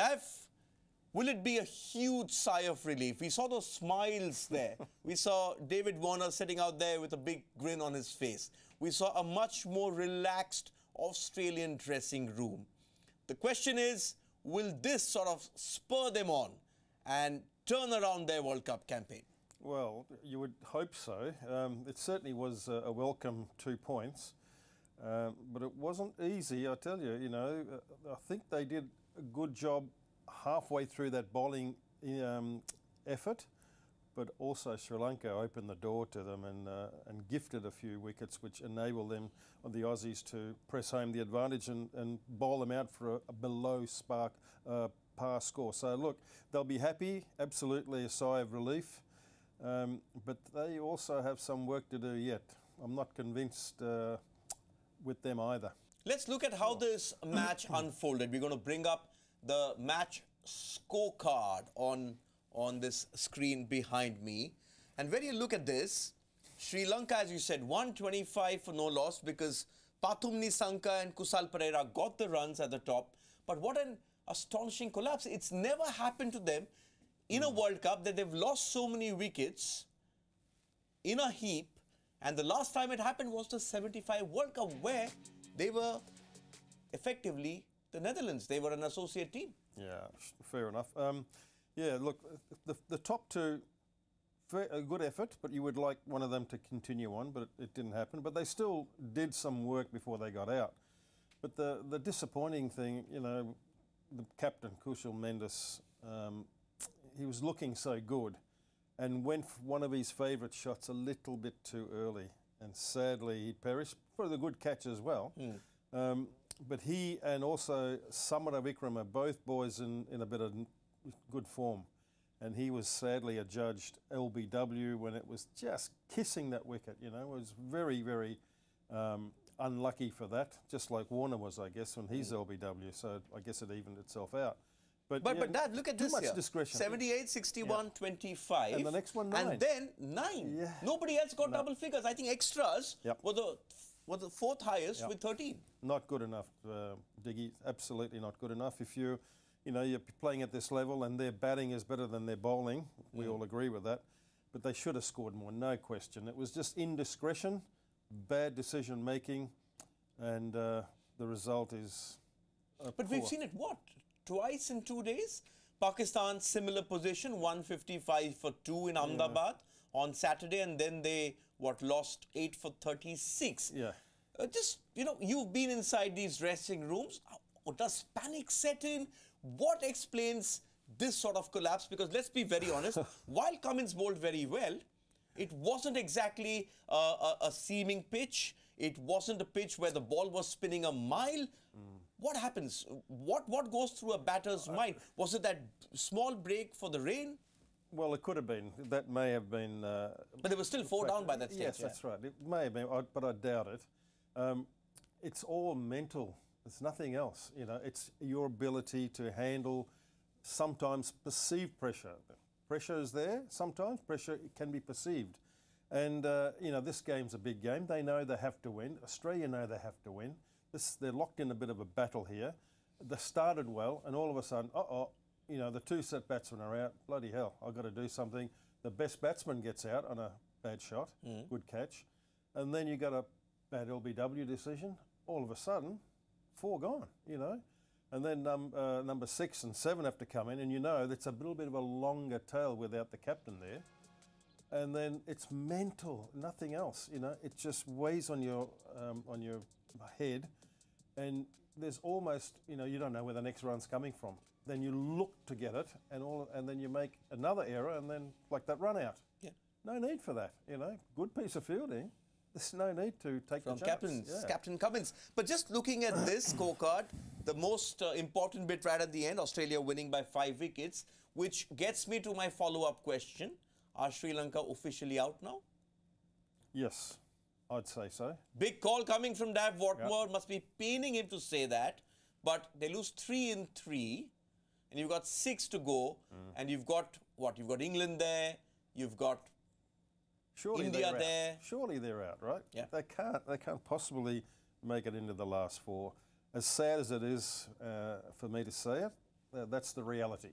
Dav, will it be a huge sigh of relief? We saw those smiles there. We saw David Warner sitting out there with a big grin on his face. We saw a much more relaxed Australian dressing room. The question is, will this sort of spur them on and turn around their World Cup campaign? Well, you would hope so. It certainly was a welcome 2 points. But it wasn't easy, I tell you. You know, I think they did a good job halfway through that bowling effort, but also Sri Lanka opened the door to them and gifted a few wickets, which enabled them, the Aussies, to press home the advantage and bowl them out for a below spark par score. So look, they'll be happy, absolutely a sigh of relief, but they also have some work to do yet. I'm not convinced with them either. Let's look at how this match unfolded. We're going to bring up the match scorecard on this screen behind me. And when you look at this, Sri Lanka, as you said, 125 for no loss because Pathum Nissanka and Kusal Pereira got the runs at the top. But what an astonishing collapse. It's never happened to them in a World Cup that they've lost so many wickets in a heap. And the last time it happened was the '75 World Cup, where they were effectively the Netherlands. They were an associate team. Yeah, fair enough. Yeah, look, the top two, a good effort, but you would like one of them to continue on, but it didn't happen. But they still did some work before they got out. But the disappointing thing, you know, the captain, Kusal Mendis, he was looking so good and went for one of his favourite shots a little bit too early. And sadly, he perished for the good catch as well. Mm. But he and also Samarawickrama, both boys in a bit of good form. And he was sadly adjudged LBW when it was just kissing that wicket, you know. It was very, very unlucky for that, just like Warner was, I guess, when he's LBW. So I guess it evened itself out. But Dad, look at this here. Too much discretion. 78, 61, yeah. 25. And the next one, 9. And then 9. Yeah. Nobody else got double figures. I think extras were the fourth highest with 13. Not good enough, Diggy. Absolutely not good enough. If you're playing at this level and their batting is better than their bowling, we all agree with that. But they should have scored more, no question. It was just indiscretion, bad decision making, and the result is. But we've seen it twice in 2 days. Pakistan, similar position, 155 for 2 in Ahmedabad on Saturday, and then they, lost 8 for 36. Yeah. Just, you know, you've been inside these dressing rooms. Does panic set in? What explains this sort of collapse? Because let's be very honest, while Cummins bowled very well, it wasn't exactly a seaming pitch. It wasn't a pitch where the ball was spinning a mile. Mm. What happens? What goes through a batter's mind? Was it that small break for the rain? Well, it could have been. That may have been. But there were still 4 down by that stage. Yes, that's right. It may have been, but I doubt it. It's all mental. It's nothing else. You know, it's your ability to handle sometimes perceived pressure. Pressure is there. Sometimes pressure can be perceived. And, you know, this game's a big game. They know they have to win. Australia know they have to win. They're locked in a bit of a battle here. They started well, and all of a sudden, you know, the 2 set batsmen are out. Bloody hell, I've got to do something. The best batsman gets out on a bad shot, good catch. And then you got a bad LBW decision. All of a sudden, 4 gone, you know. And then number 6 and 7 have to come in, and you know that's a little bit of a longer tail without the captain there. And then it's mental, nothing else. You know, it just weighs on your head, and there's almost, you know, you don't know where the next run's coming from. Then you look to get it, and then you make another error, and then like that run out. Yeah. No need for that. You know, good piece of fielding. There's no need to take the chance. Captain Cummins. But just looking at this scorecard, the most important bit right at the end, Australia winning by 5 wickets, which gets me to my follow-up question. Are Sri Lanka officially out now? Yes, I'd say so. Big call coming from Dav Whatmore. Must be paining him to say that. But they lose 3 in 3, and you've got 6 to go. And you've got, you've got England there. You've got... Surely India there. Surely they're out, right? Yeah. They can't possibly make it into the last 4. As sad as it is for me to say it, That's the reality.